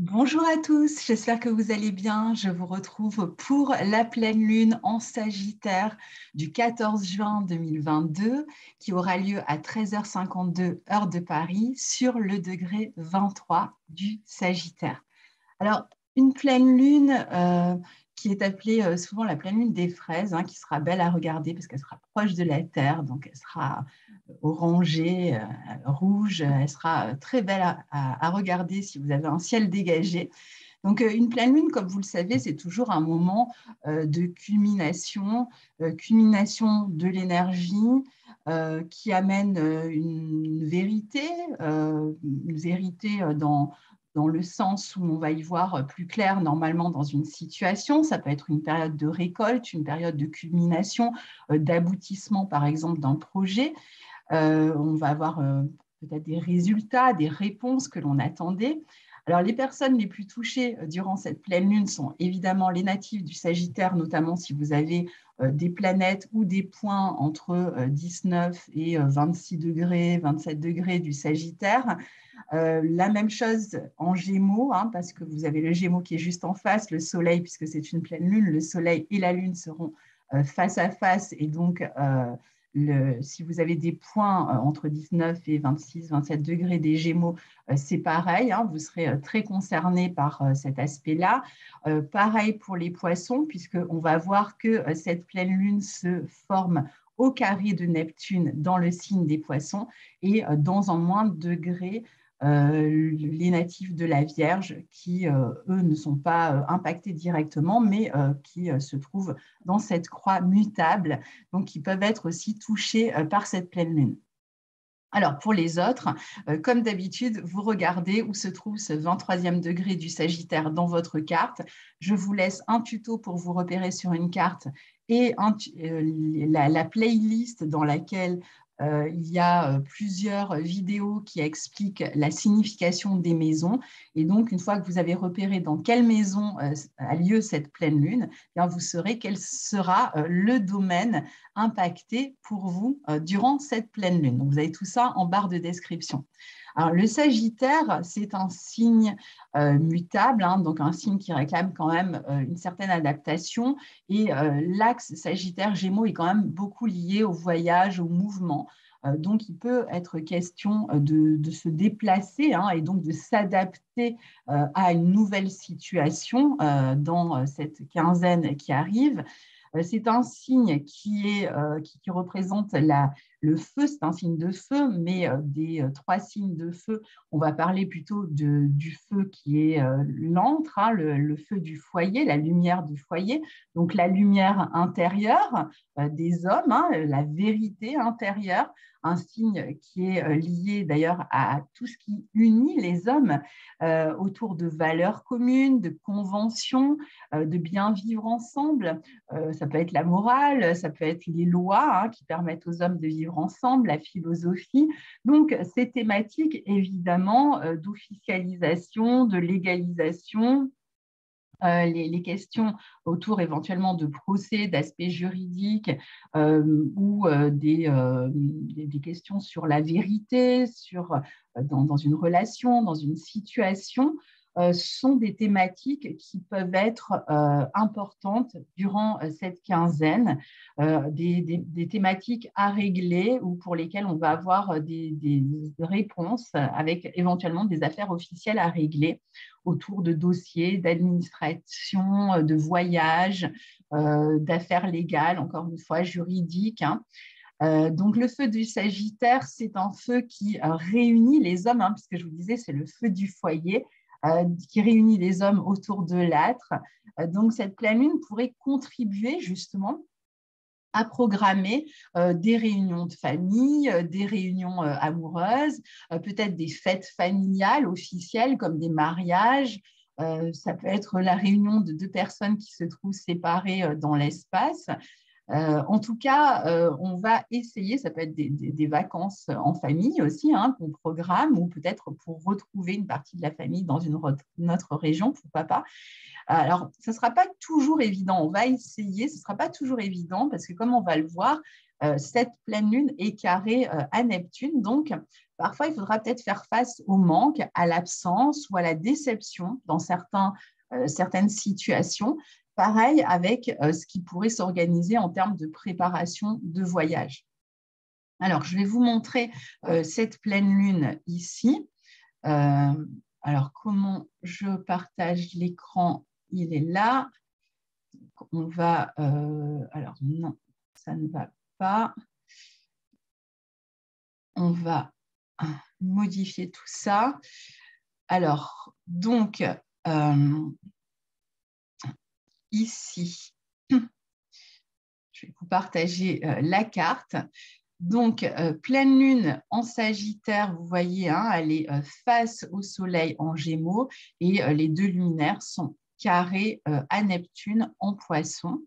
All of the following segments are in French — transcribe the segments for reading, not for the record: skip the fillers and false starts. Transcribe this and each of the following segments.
Bonjour à tous, j'espère que vous allez bien. Je vous retrouve pour la pleine lune en Sagittaire du 14 juin 2022 qui aura lieu à 13h52 heure de Paris sur le degré 23 du Sagittaire. Alors, une pleine lune qui est appelée souvent la pleine lune des fraises, hein, qui sera belle à regarder parce qu'elle sera proche de la Terre, donc elle sera orangée, rouge, elle sera très belle à regarder si vous avez un ciel dégagé. Donc une pleine lune, comme vous le savez, c'est toujours un moment de culmination, de l'énergie qui amène une vérité dans le sens où on va y voir plus clair normalement dans une situation. Ça peut être une période de récolte, une période de culmination, d'aboutissement par exemple d'un projet. On va avoir peut-être des résultats, des réponses que l'on attendait. Alors les personnes les plus touchées durant cette pleine lune sont évidemment les natifs du Sagittaire, notamment si vous avez des planètes ou des points entre 19 et 26 degrés, 27 degrés du Sagittaire. La même chose en Gémeaux, hein, parce que vous avez le Gémeaux qui est juste en face, le Soleil, puisque c'est une pleine lune, le Soleil et la Lune seront face à face, et donc si vous avez des points entre 19 et 26, 27 degrés des Gémeaux, c'est pareil, hein, vous serez très concerné par cet aspect-là. Pareil pour les Poissons, puisqu'on va voir que cette pleine lune se forme au carré de Neptune dans le signe des Poissons et dans un moins degré, les natifs de la Vierge qui, eux, ne sont pas impactés directement, mais qui se trouvent dans cette croix mutable, donc qui peuvent être aussi touchés par cette pleine lune. Alors, pour les autres, comme d'habitude, vous regardez où se trouve ce 23e degré du Sagittaire dans votre carte. Je vous laisse un tuto pour vous repérer sur une carte et la playlist dans laquelle il y a plusieurs vidéos qui expliquent la signification des maisons. Et donc, une fois que vous avez repéré dans quelle maison a lieu cette pleine lune, bien, vous saurez quel sera le domaine impacté pour vous durant cette pleine lune. Donc, vous avez tout ça en barre de description. Alors, le Sagittaire, c'est un signe mutable, hein, donc un signe qui réclame quand même une certaine adaptation. Et l'axe Sagittaire-Gémeaux est quand même beaucoup lié au voyage, au mouvement. Donc, il peut être question de se déplacer, hein, et donc de s'adapter à une nouvelle situation dans cette quinzaine qui arrive. C'est un signe qui représente le feu, c'est un signe de feu, mais des trois signes de feu, on va parler plutôt du feu qui est l'antre, hein, le feu du foyer, la lumière du foyer, donc la lumière intérieure des hommes, hein, la vérité intérieure, un signe qui est lié d'ailleurs à tout ce qui unit les hommes autour de valeurs communes, de conventions, de bien vivre ensemble. Ça peut être la morale, ça peut être les lois, hein, qui permettent aux hommes de vivre ensemble, la philosophie. Donc, ces thématiques, évidemment, d'officialisation, de légalisation, les questions autour éventuellement de procès, d'aspects juridiques ou des questions sur la vérité, dans une relation, dans une situation, sont des thématiques qui peuvent être importantes durant cette quinzaine, des thématiques à régler ou pour lesquelles on va avoir des réponses avec éventuellement des affaires officielles à régler autour de dossiers, d'administration, de voyages, d'affaires légales, encore une fois juridiques, hein. Donc, le feu du Sagittaire, c'est un feu qui réunit les hommes, hein, puisque je vous disais, c'est le feu du foyer, qui réunit les hommes autour de l'âtre. Donc, cette pleine lune pourrait contribuer justement à programmer des réunions de famille, des réunions amoureuses, peut-être des fêtes familiales officielles comme des mariages. Ça peut être la réunion de deux personnes qui se trouvent séparées dans l'espace. En tout cas, on va essayer, ça peut être des vacances en famille aussi, hein, qu'on programme, ou peut-être pour retrouver une partie de la famille dans une autre région, pourquoi pas. Alors, ça ne sera pas toujours évident, on va essayer, ce ne sera pas toujours évident, parce que comme on va le voir, cette pleine lune est carrée à Neptune, donc parfois il faudra peut-être faire face au manque, à l'absence ou à la déception dans certaines situations. Pareil avec ce qui pourrait s'organiser en termes de préparation de voyage. Alors, je vais vous montrer cette pleine lune ici. Alors, comment je partage l'écran? Il est là. On va… alors, non, ça ne va pas. On va modifier tout ça. Alors, donc… ici, je vais vous partager la carte. Donc, pleine lune en Sagittaire, vous voyez, hein, elle est face au Soleil en Gémeaux et les deux luminaires sont carrés à Neptune en Poissons.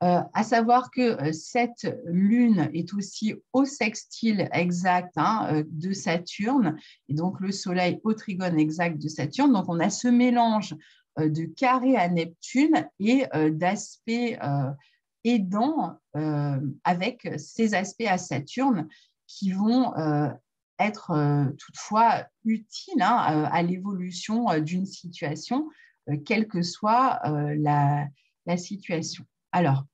À savoir que cette lune est aussi au sextile exact de Saturne et donc le Soleil au trigone exact de Saturne. Donc, on a ce mélange de carré à Neptune et d'aspect aidant avec ces aspects à Saturne qui vont être toutefois utiles à l'évolution d'une situation, quelle que soit la situation. Alors,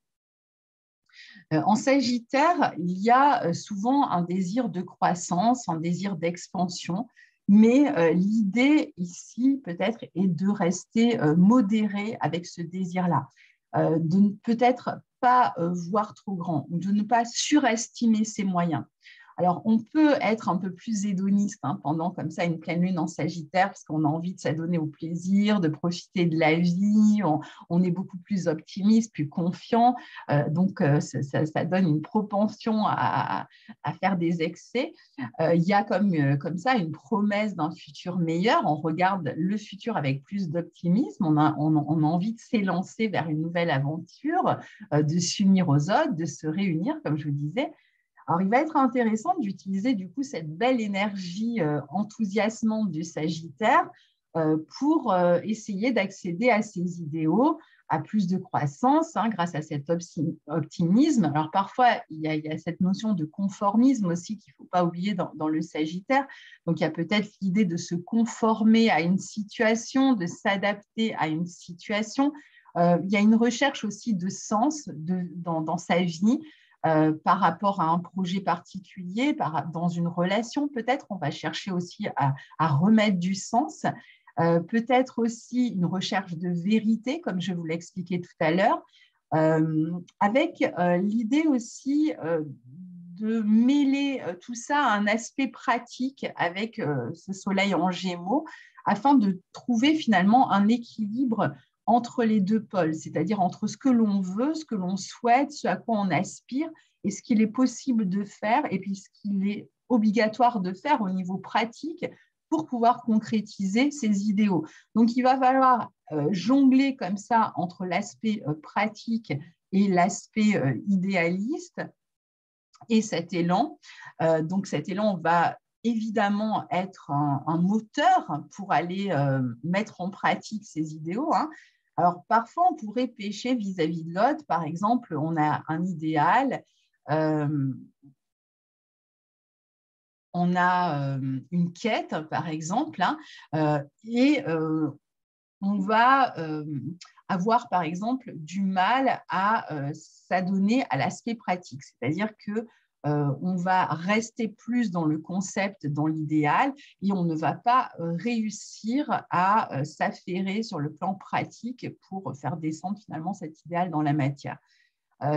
en Sagittaire, il y a souvent un désir de croissance, un désir d'expansion, mais l'idée ici, peut-être, est de rester modéré avec ce désir-là, de ne peut-être pas voir trop grand, de ne pas surestimer ses moyens. Alors, on peut être un peu plus hédoniste pendant comme ça une pleine lune en Sagittaire parce qu'on a envie de s'adonner au plaisir, de profiter de la vie, on est beaucoup plus optimiste, plus confiant, donc ça donne une propension à faire des excès. Il y a comme ça une promesse d'un futur meilleur, on regarde le futur avec plus d'optimisme, on a envie de s'élancer vers une nouvelle aventure, de s'unir aux autres, de se réunir, comme je vous disais. Alors, il va être intéressant d'utiliser du coup cette belle énergie enthousiasmante du Sagittaire pour essayer d'accéder à ses idéaux, à plus de croissance grâce à cet optimisme. Alors, parfois, il y a cette notion de conformisme aussi qu'il ne faut pas oublier dans le Sagittaire. Donc, il y a peut-être l'idée de se conformer à une situation, de s'adapter à une situation. Il y a une recherche aussi de sens dans sa vie. Par rapport à un projet particulier, dans une relation, peut-être on va chercher aussi à remettre du sens, peut-être aussi une recherche de vérité, comme je vous l'expliquais tout à l'heure, avec l'idée aussi de mêler tout ça à un aspect pratique avec ce soleil en Gémeaux, afin de trouver finalement un équilibre entre les deux pôles, c'est-à-dire entre ce que l'on veut, ce que l'on souhaite, ce à quoi on aspire et ce qu'il est possible de faire et puis ce qu'il est obligatoire de faire au niveau pratique pour pouvoir concrétiser ces idéaux. Donc, il va falloir jongler comme ça entre l'aspect pratique et l'aspect idéaliste et cet élan. Donc, cet élan va évidemment être un moteur pour aller mettre en pratique ces idéaux. Alors, parfois, on pourrait pécher vis-à-vis de l'autre. Par exemple, on a un idéal, on a une quête, par exemple, et on va avoir, par exemple, du mal à s'adonner à l'aspect pratique. C'est-à-dire que on va rester plus dans le concept, dans l'idéal, et on ne va pas réussir à s'affairer sur le plan pratique pour faire descendre finalement cet idéal dans la matière.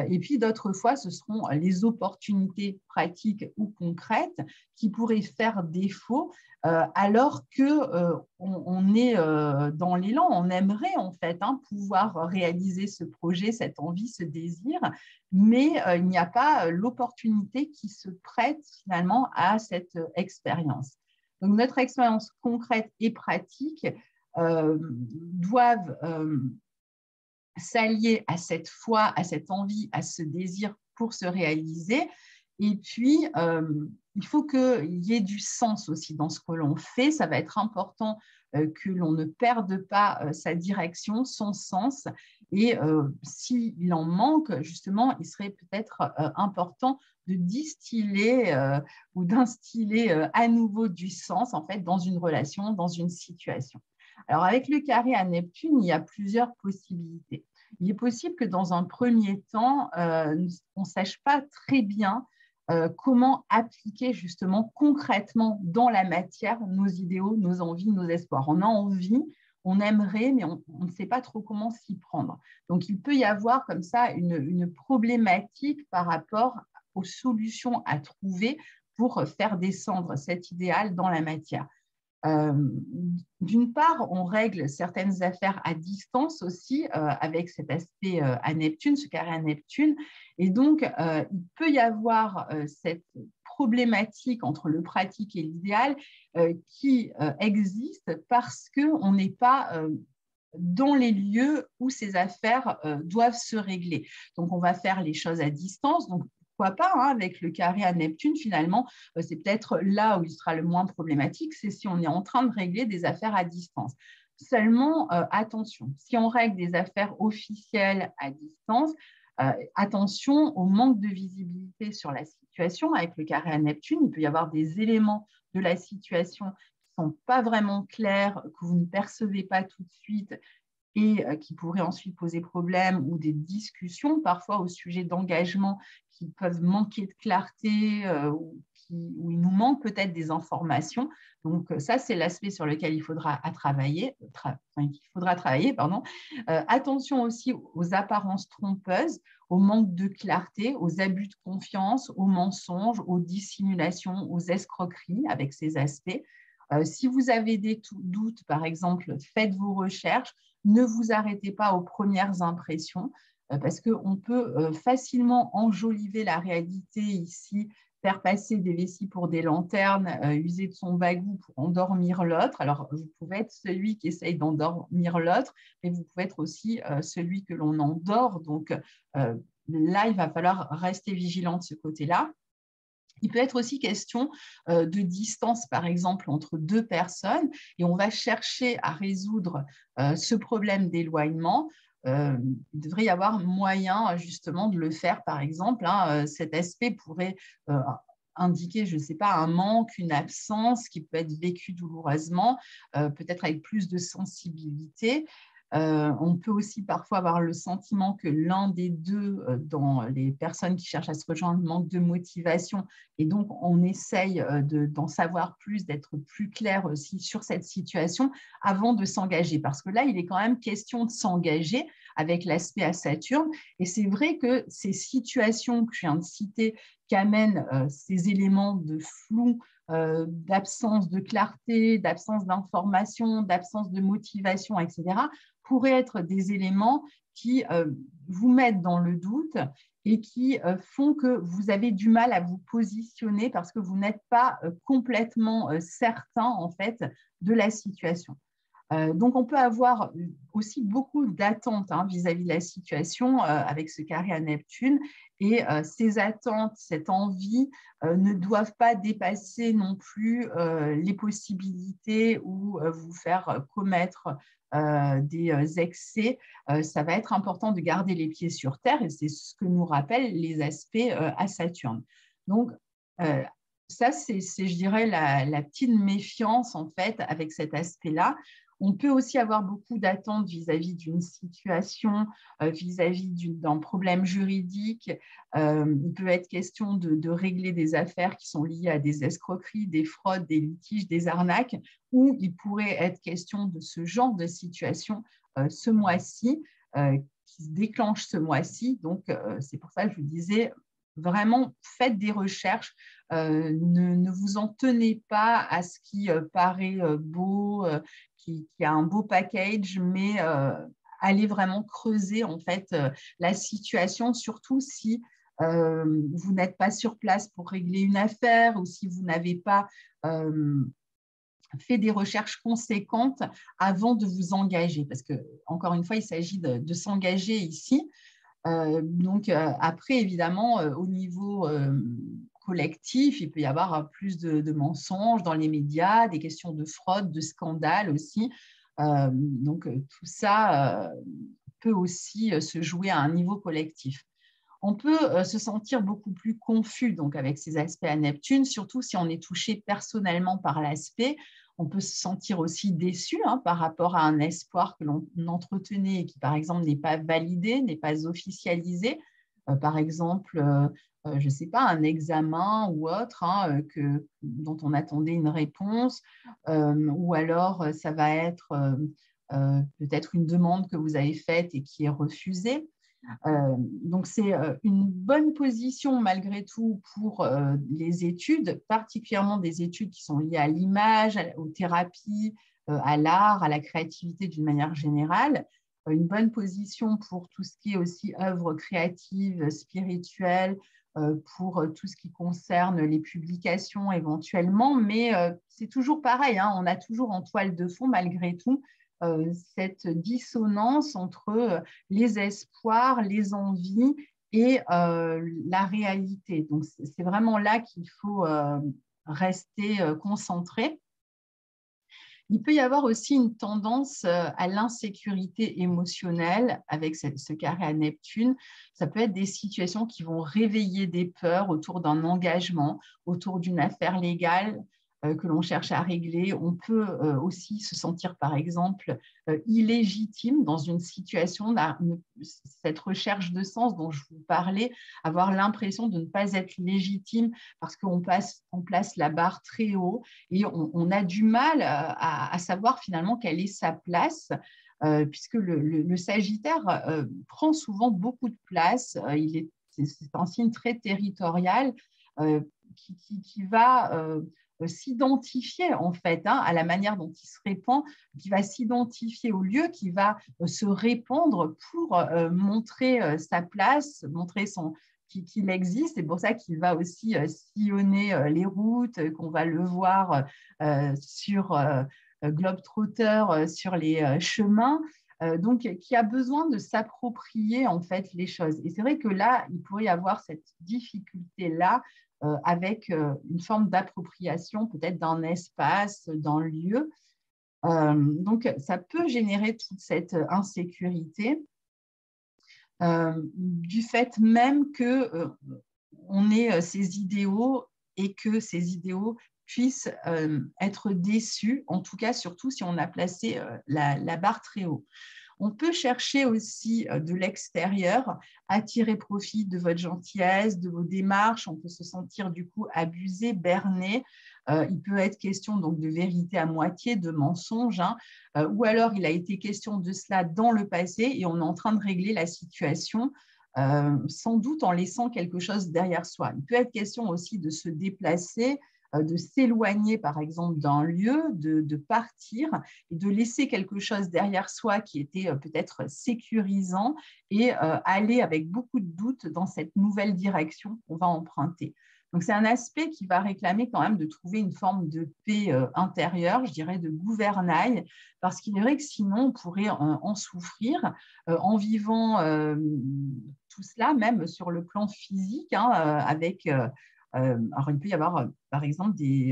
Et puis d'autres fois, ce seront les opportunités pratiques ou concrètes qui pourraient faire défaut alors qu'on est dans l'élan, on aimerait en fait pouvoir réaliser ce projet, cette envie, ce désir, mais il n'y a pas l'opportunité qui se prête finalement à cette expérience. Donc notre expérience concrète et pratique doivent s'allier à cette foi, à cette envie, à ce désir pour se réaliser. Et puis, il faut qu'il y ait du sens aussi dans ce que l'on fait. Ça va être important que l'on ne perde pas sa direction, son sens, Et s'il en manque, justement, il serait peut-être important de distiller ou d'instiller à nouveau du sens, en fait, dans une relation, dans une situation. Alors, avec le carré à Neptune, il y a plusieurs possibilités. Il est possible que dans un premier temps, on ne sache pas très bien comment appliquer justement concrètement dans la matière nos idéaux, nos envies, nos espoirs. On a envie, on aimerait, mais on ne sait pas trop comment s'y prendre. Donc, il peut y avoir comme ça une problématique par rapport aux solutions à trouver pour faire descendre cet idéal dans la matière. D'une part, on règle certaines affaires à distance aussi avec cet aspect à Neptune, ce carré à Neptune. Et donc, il peut y avoir cette problématique entre le pratique et l'idéal qui existe parce qu'on n'est pas dans les lieux où ces affaires doivent se régler. Donc, on va faire les choses à distance. Donc, pourquoi pas, hein, avec le carré à Neptune, finalement, c'est peut-être là où il sera le moins problématique, c'est si on est en train de régler des affaires à distance. Seulement, attention, si on règle des affaires officielles à distance, attention au manque de visibilité sur la situation. Avec le carré à Neptune, il peut y avoir des éléments de la situation qui ne sont pas vraiment clairs, que vous ne percevez pas tout de suite, et qui pourraient ensuite poser problème, ou des discussions parfois au sujet d'engagement qui peuvent manquer de clarté, ou il nous manque peut-être des informations. Donc ça, c'est l'aspect sur lequel il faudra travailler. Pardon. Attention aussi aux apparences trompeuses, au manque de clarté, aux abus de confiance, aux mensonges, aux dissimulations, aux escroqueries avec ces aspects. Si vous avez des doutes, par exemple, faites vos recherches, ne vous arrêtez pas aux premières impressions parce qu'on peut facilement enjoliver la réalité ici, faire passer des vessies pour des lanternes, user de son bagout pour endormir l'autre. Alors, vous pouvez être celui qui essaye d'endormir l'autre, mais vous pouvez être aussi celui que l'on endort. Donc là, il va falloir rester vigilant de ce côté-là. Il peut être aussi question de distance, par exemple, entre deux personnes, et on va chercher à résoudre ce problème d'éloignement. Il devrait y avoir moyen, justement, de le faire, par exemple. Hein, cet aspect pourrait indiquer, je ne sais pas, un manque, une absence qui peut être vécue douloureusement, peut-être avec plus de sensibilité. On peut aussi parfois avoir le sentiment que l'un des deux, dans les personnes qui cherchent à se rejoindre, manque de motivation, et donc on essaye d'en savoir plus, d'être plus clair aussi sur cette situation avant de s'engager, parce que là il est quand même question de s'engager avec l'aspect à Saturne, et c'est vrai que ces situations que je viens de citer qui amènent ces éléments de flou, d'absence de clarté, d'absence d'information, d'absence de motivation, etc., pourraient être des éléments qui vous mettent dans le doute et qui font que vous avez du mal à vous positionner parce que vous n'êtes pas complètement certain, en fait, de la situation. Donc, on peut avoir aussi beaucoup d'attentes, hein, vis-à-vis de la situation avec ce carré à Neptune, et ces attentes, cette envie ne doivent pas dépasser non plus les possibilités ou vous faire commettre des excès. Ça va être important de garder les pieds sur terre, et c'est ce que nous rappellent les aspects à Saturne. Donc, ça, c'est, je dirais, la petite méfiance, en fait, avec cet aspect-là. On peut aussi avoir beaucoup d'attentes vis-à-vis d'une situation, vis-à-vis d'un problème juridique. Il peut être question de régler des affaires qui sont liées à des escroqueries, des fraudes, des litiges, des arnaques, ou il pourrait être question de ce genre de situation ce mois-ci, qui se déclenche ce mois-ci. Donc, c'est pour ça que je vous disais, vraiment, faites des recherches, ne vous en tenez pas à ce qui paraît beau, qui a un beau package, mais allez vraiment creuser, en fait, la situation, surtout si vous n'êtes pas sur place pour régler une affaire, ou si vous n'avez pas fait des recherches conséquentes avant de vous engager, parce que, encore une fois, il s'agit de s'engager ici. Donc, après, évidemment, au niveau collectif, il peut y avoir plus de mensonges dans les médias, des questions de fraude, de scandale aussi. Donc, tout ça peut aussi se jouer à un niveau collectif. On peut se sentir beaucoup plus confus donc avec ces aspects à Neptune, surtout si on est touché personnellement par l'aspect. On peut se sentir aussi déçu par rapport à un espoir que l'on entretenait et qui, par exemple, n'est pas validé, n'est pas officialisé. Par exemple, je ne sais pas, un examen ou autre dont on attendait une réponse, ou alors ça va être peut-être une demande que vous avez faite et qui est refusée. Donc, c'est une bonne position malgré tout pour les études, particulièrement des études qui sont liées à l'image, aux thérapies, à l'art, à la créativité d'une manière générale. Une bonne position pour tout ce qui est aussi œuvres créatives, spirituelles, pour tout ce qui concerne les publications éventuellement. Mais c'est toujours pareil, on a toujours en toile de fond malgré tout cette dissonance entre les espoirs, les envies et la réalité. Donc, c'est vraiment là qu'il faut rester concentré. Il peut y avoir aussi une tendance à l'insécurité émotionnelle avec ce carré à Neptune. Ça peut être des situations qui vont réveiller des peurs autour d'un engagement, autour d'une affaire légale que l'on cherche à régler. On peut aussi se sentir, par exemple, illégitime dans une situation, cette recherche de sens dont je vous parlais, avoir l'impression de ne pas être légitime parce qu'on place la barre très haut et on a du mal à savoir finalement quelle est sa place, puisque le Sagittaire prend souvent beaucoup de place. C'est un signe très territorial qui va... s'identifier en fait à la manière dont il se répand, qui va s'identifier au lieu, qui va se répandre pour montrer sa place, montrer qu'il existe. C'est pour ça qu'il va aussi sillonner les routes, qu'on va le voir sur Globetrotter, sur les chemins, donc qui a besoin de s'approprier en fait les choses. Et c'est vrai que là, il pourrait y avoir cette difficulté-là avec une forme d'appropriation peut-être d'un espace, d'un lieu. Donc, ça peut générer toute cette insécurité du fait même qu'on ait ces idéaux et que ces idéaux puissent être déçus, en tout cas surtout si on a placé la barre très haut. On peut chercher aussi de l'extérieur à tirer profit de votre gentillesse, de vos démarches. On peut se sentir du coup abusé, berné. Il peut être question donc de vérité à moitié, de mensonge, ou alors il a été question de cela dans le passé et on est en train de régler la situation, sans doute en laissant quelque chose derrière soi. Il peut être question aussi de se déplacer, de s'éloigner par exemple d'un lieu, de partir et de laisser quelque chose derrière soi qui était peut-être sécurisant et aller avec beaucoup de doutes dans cette nouvelle direction qu'on va emprunter. Donc c'est un aspect qui va réclamer quand même de trouver une forme de paix intérieure, je dirais de gouvernail, parce qu'il est vrai que sinon on pourrait en souffrir en vivant tout cela, même sur le plan physique, avec... alors, il peut y avoir, par exemple, des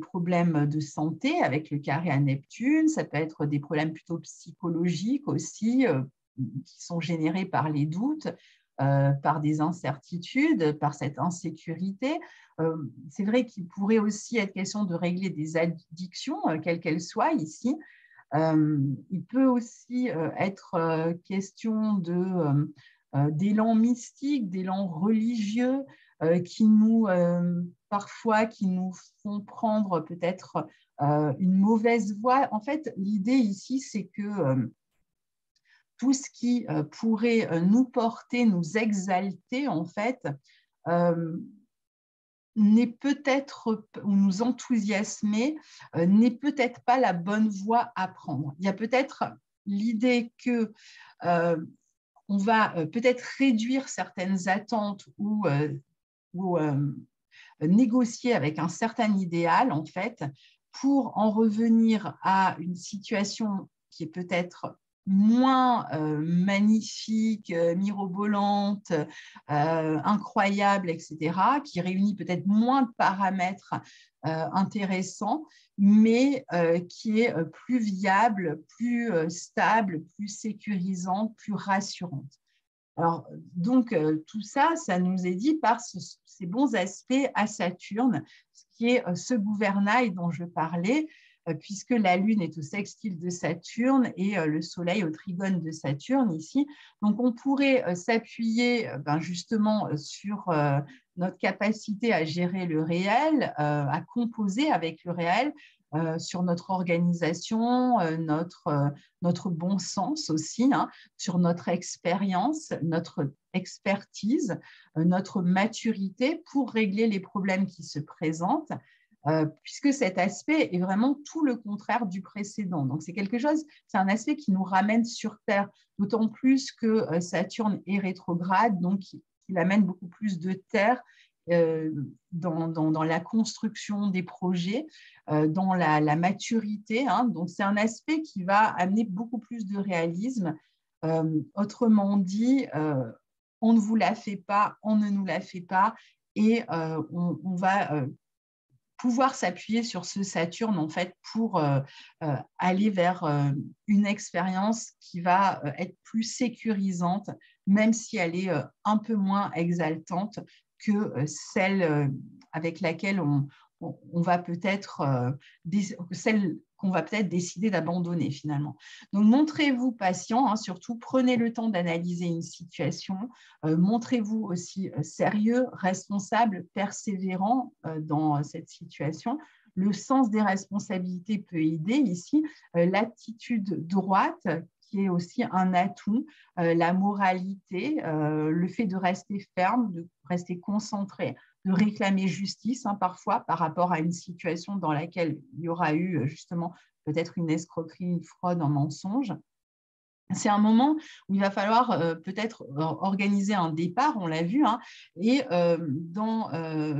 problèmes de santé avec le carré à Neptune. Ça peut être des problèmes plutôt psychologiques aussi, qui sont générés par les doutes, par des incertitudes, par cette insécurité. C'est vrai qu'il pourrait aussi être question de régler des addictions, quelles qu'elles soient ici. Il peut aussi être question d'élan mystique, d'élan religieux, qui nous font prendre peut-être une mauvaise voie. En fait, l'idée ici, c'est que tout ce qui pourrait nous porter, nous exalter, en fait, n'est peut-être, ou nous enthousiasmer, n'est peut-être pas la bonne voie à prendre. Il y a peut-être l'idée que... on va peut-être réduire certaines attentes ou négocier avec un certain idéal, en fait, pour en revenir à une situation qui est peut-être moins magnifique, mirobolante, incroyable, etc., qui réunit peut-être moins de paramètres intéressants, mais qui est plus viable, plus stable, plus sécurisante, plus rassurante. Alors, donc, tout ça, ça nous est dit par ces bons aspects à Saturne, ce qui est ce gouvernail dont je parlais, puisque la Lune est au sextile de Saturne et le Soleil au trigone de Saturne ici. Donc, on pourrait s'appuyer justement sur notre capacité à gérer le réel, à composer avec le réel, sur notre organisation, notre bon sens aussi, hein, sur notre expérience, notre expertise, notre maturité pour régler les problèmes qui se présentent, puisque cet aspect est vraiment tout le contraire du précédent. Donc, c'est quelque chose, c'est un aspect qui nous ramène sur Terre, d'autant plus que Saturne est rétrograde, donc il amène beaucoup plus de Terre dans la construction des projets, dans la maturité. Hein. Donc, c'est un aspect qui va amener beaucoup plus de réalisme. Autrement dit, on ne vous la fait pas, on ne nous la fait pas, et on va pouvoir s'appuyer sur ce Saturne en fait pour aller vers une expérience qui va être plus sécurisante, même si elle est un peu moins exaltante que celle avec laquelle on va peut-être celle qu'on va peut-être décider d'abandonner finalement. Donc, montrez-vous patient, hein, surtout prenez le temps d'analyser une situation, montrez-vous aussi sérieux, responsable, persévérant dans cette situation. Le sens des responsabilités peut aider ici, l'attitude droite qui est aussi un atout, la moralité, le fait de rester ferme, de rester concentré, de réclamer justice, hein, parfois par rapport à une situation dans laquelle il y aura eu justement peut-être une escroquerie, une fraude, un mensonge. C'est un moment où il va falloir peut-être organiser un départ, on l'a vu, hein, et dans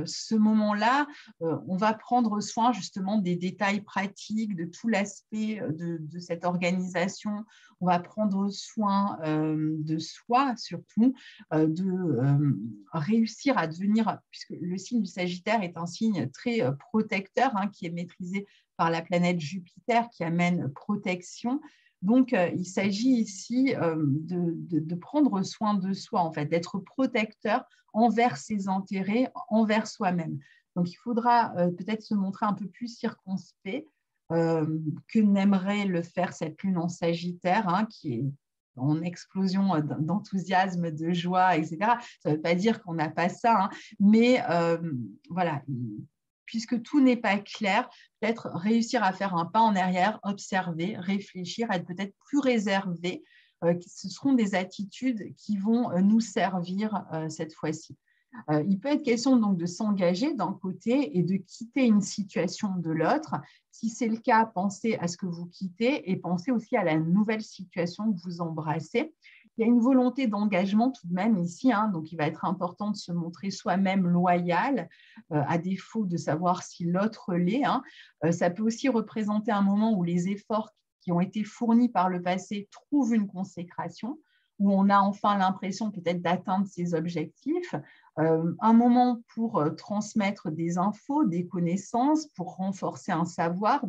ce moment-là, on va prendre soin justement des détails pratiques, de tout l'aspect de cette organisation. On va prendre soin de soi surtout, de réussir à devenir, puisque le signe du Sagittaire est un signe très protecteur, hein, qui est maîtrisé par la planète Jupiter qui amène protection. Donc, il s'agit ici de prendre soin de soi, en fait, d'être protecteur envers ses intérêts, envers soi-même. Donc, il faudra peut-être se montrer un peu plus circonspect que n'aimerait le faire cette lune en Sagittaire, hein, qui est en explosion d'enthousiasme, de joie, etc. Ça ne veut pas dire qu'on n'a pas ça, hein, mais voilà. Puisque tout n'est pas clair, peut-être réussir à faire un pas en arrière, observer, réfléchir, être peut-être plus réservé. Ce seront des attitudes qui vont nous servir cette fois-ci. Il peut être question donc de s'engager d'un côté et de quitter une situation de l'autre. Si c'est le cas, pensez à ce que vous quittez et pensez aussi à la nouvelle situation que vous embrassez. Il y a une volonté d'engagement tout de même ici, hein, donc il va être important de se montrer soi-même loyal, à défaut de savoir si l'autre l'est. Hein. Ça peut aussi représenter un moment où les efforts qui ont été fournis par le passé trouvent une consécration, où on a enfin l'impression peut-être d'atteindre ses objectifs. Un moment pour transmettre des infos, des connaissances, pour renforcer un savoir,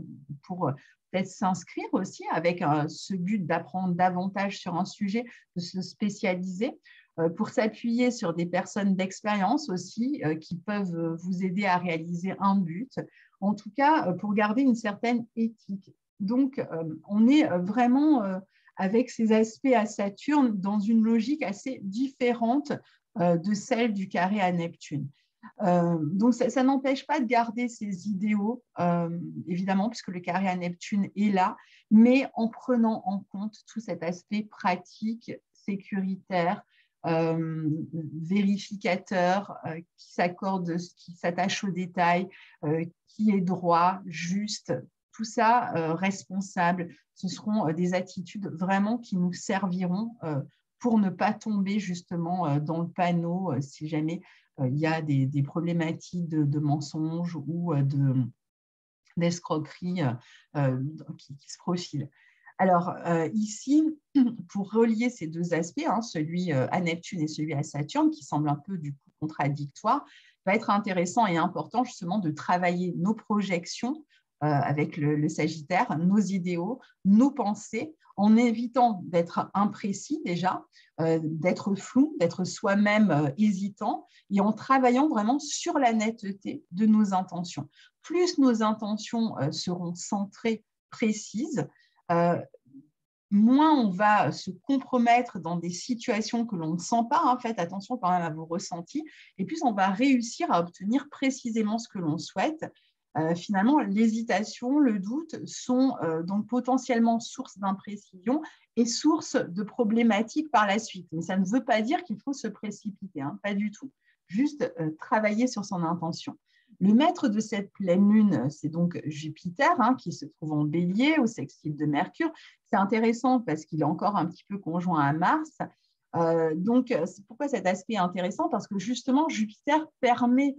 pour peut-être s'inscrire aussi avec ce but d'apprendre davantage sur un sujet, de se spécialiser, pour s'appuyer sur des personnes d'expérience aussi qui peuvent vous aider à réaliser un but, en tout cas pour garder une certaine éthique. Donc, on est vraiment avec ces aspects à Saturne dans une logique assez différente de celle du carré à Neptune. Donc, ça n'empêche pas de garder ces idéaux, évidemment, puisque le carré à Neptune est là, mais en prenant en compte tout cet aspect pratique, sécuritaire, vérificateur, qui s'attache aux détails, qui est droit, juste, tout ça responsable. Ce seront des attitudes vraiment qui nous serviront pour ne pas tomber justement dans le panneau si jamais il y a des problématiques de mensonges ou d'escroqueries qui se profilent. Alors ici, pour relier ces deux aspects, hein, celui à Neptune et celui à Saturne, qui semble un peu du coup contradictoire, va être intéressant et important justement de travailler nos projections avec le Sagittaire, nos idéaux, nos pensées, en évitant d'être imprécis déjà, d'être flou, d'être soi-même hésitant, et en travaillant vraiment sur la netteté de nos intentions. Plus nos intentions seront centrées, précises, moins on va se compromettre dans des situations que l'on ne sent pas, hein, faites attention quand même à vos ressentis, et plus on va réussir à obtenir précisément ce que l'on souhaite. Finalement, l'hésitation, le doute sont donc potentiellement source d'imprécision et source de problématiques par la suite. Mais ça ne veut pas dire qu'il faut se précipiter, hein, pas du tout. Juste travailler sur son intention. Le maître de cette pleine lune, c'est donc Jupiter, hein, qui se trouve en bélier, au sextile de Mercure. C'est intéressant parce qu'il est encore un petit peu conjoint à Mars. Donc, pourquoi cet aspect est intéressant? Parce que justement, Jupiter permet...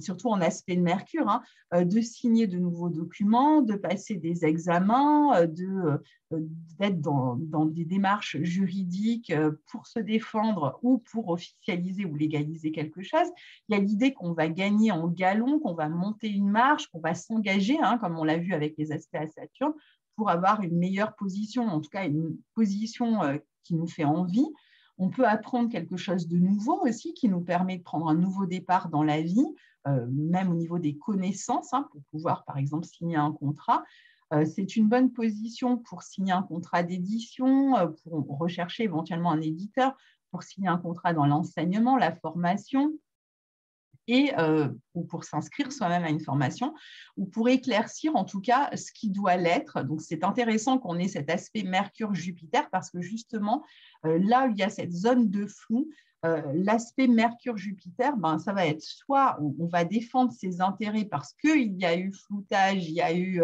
surtout en aspect de Mercure, hein, de signer de nouveaux documents, de passer des examens, d'être dans des démarches juridiques pour se défendre ou pour officialiser ou légaliser quelque chose. Il y a l'idée qu'on va gagner en galon, qu'on va monter une marche, qu'on va s'engager, hein, comme on l'a vu avec les aspects à Saturne, pour avoir une meilleure position, en tout cas une position qui nous fait envie. On peut apprendre quelque chose de nouveau aussi qui nous permet de prendre un nouveau départ dans la vie, même au niveau des connaissances, hein, pour pouvoir par exemple signer un contrat. C'est une bonne position pour signer un contrat d'édition, pour rechercher éventuellement un éditeur, pour signer un contrat dans l'enseignement, la formation, et ou pour s'inscrire soi-même à une formation, ou pour éclaircir en tout cas ce qui doit l'être. Donc, c'est intéressant qu'on ait cet aspect Mercure-Jupiter parce que justement, là où il y a cette zone de flou, l'aspect Mercure-Jupiter, ben, ça va être soit on va défendre ses intérêts parce qu'il y a eu floutage, il y a eu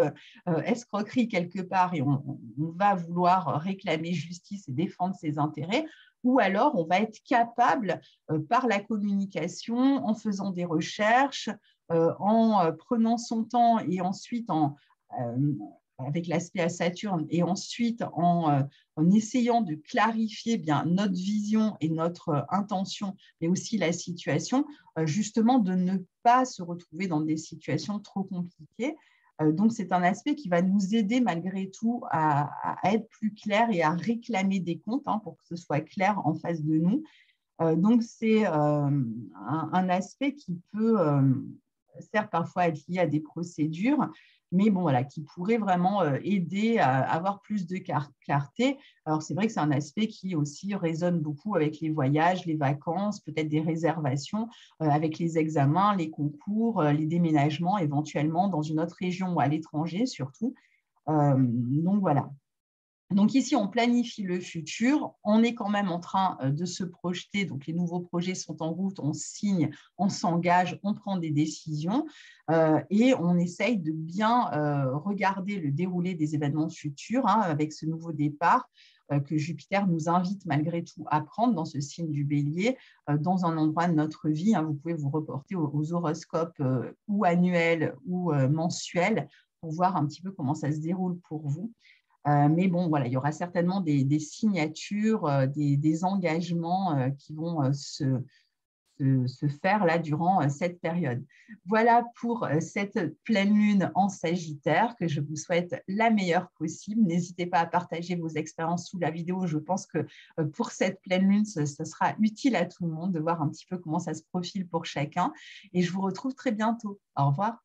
escroquerie quelque part et on va vouloir réclamer justice et défendre ses intérêts, ou alors on va être capable, par la communication, en faisant des recherches, en prenant son temps et ensuite avec l'aspect à Saturne, et ensuite en essayant de clarifier bien notre vision et notre intention, mais aussi la situation, justement de ne pas se retrouver dans des situations trop compliquées. Donc, c'est un aspect qui va nous aider malgré tout à être plus clair et à réclamer des comptes, hein, pour que ce soit clair en face de nous. Donc, c'est un aspect qui peut, certes, parfois être lié à des procédures, mais bon, voilà, qui pourrait vraiment aider à avoir plus de clarté. Alors, c'est vrai que c'est un aspect qui aussi résonne beaucoup avec les voyages, les vacances, peut-être des réservations, avec les examens, les concours, les déménagements, éventuellement dans une autre région ou à l'étranger surtout. Donc, voilà. Donc, ici, on planifie le futur. On est quand même en train de se projeter. Donc, les nouveaux projets sont en route. On signe, on s'engage, on prend des décisions et on essaye de bien regarder le déroulé des événements futurs, hein, avec ce nouveau départ que Jupiter nous invite malgré tout à prendre dans ce signe du bélier, dans un endroit de notre vie. Hein. Vous pouvez vous reporter aux horoscopes ou annuels ou mensuels pour voir un petit peu comment ça se déroule pour vous. Mais bon, voilà, il y aura certainement des signatures, des engagements qui vont se faire là durant cette période. Voilà pour cette pleine lune en Sagittaire que je vous souhaite la meilleure possible. N'hésitez pas à partager vos expériences sous la vidéo. Je pense que pour cette pleine lune, ça sera utile à tout le monde de voir un petit peu comment ça se profile pour chacun. Et je vous retrouve très bientôt. Au revoir.